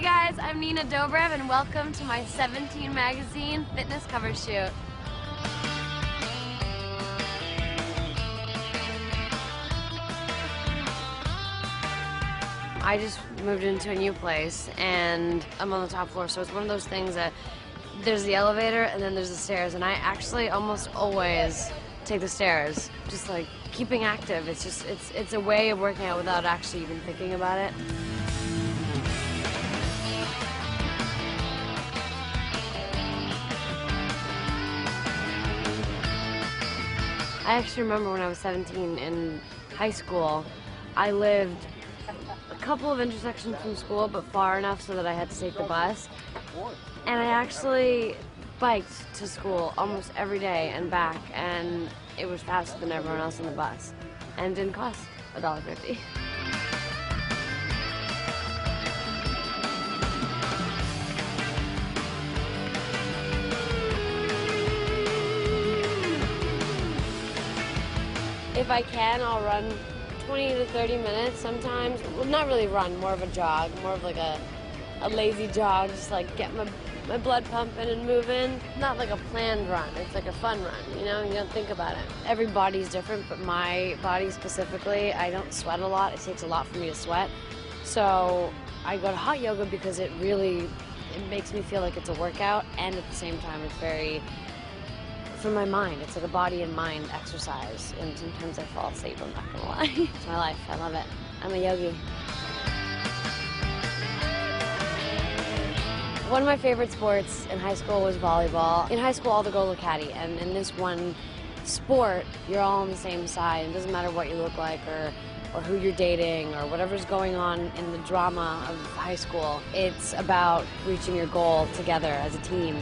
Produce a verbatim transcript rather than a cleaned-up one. Hey guys, I'm Nina Dobrev and welcome to my Seventeen Magazine fitness cover shoot. I just moved into a new place and I'm on the top floor, so it's one of those things that there's the elevator and then there's the stairs, and I actually almost always take the stairs. Just like keeping active. It's just it's it's a way of working out without actually even thinking about it. I actually remember when I was seventeen in high school, I lived a couple of intersections from school, but far enough so that I had to take the bus. And I actually biked to school almost every day and back, and it was faster than everyone else on the bus, and didn't cost a dollar fifty. If I can, I'll run twenty to thirty minutes sometimes. Well, not really run, more of a jog, more of like a, a lazy jog, just like get my, my blood pumping and moving. Not like a planned run, it's like a fun run, you know, you don't think about it. Every body's different, but my body specifically, I don't sweat a lot. It takes a lot for me to sweat. So I go to hot yoga because it really, it makes me feel like it's a workout, and at the same time it's very, for my mind. It's like a body and mind exercise, and sometimes I fall asleep, I'm not gonna lie. It's my life, I love it. I'm a yogi. One of my favorite sports in high school was volleyball. In high school, all the goals are caddy, and in this one sport, you're all on the same side. It doesn't matter what you look like, or, or who you're dating, or whatever's going on in the drama of high school. It's about reaching your goal together as a team.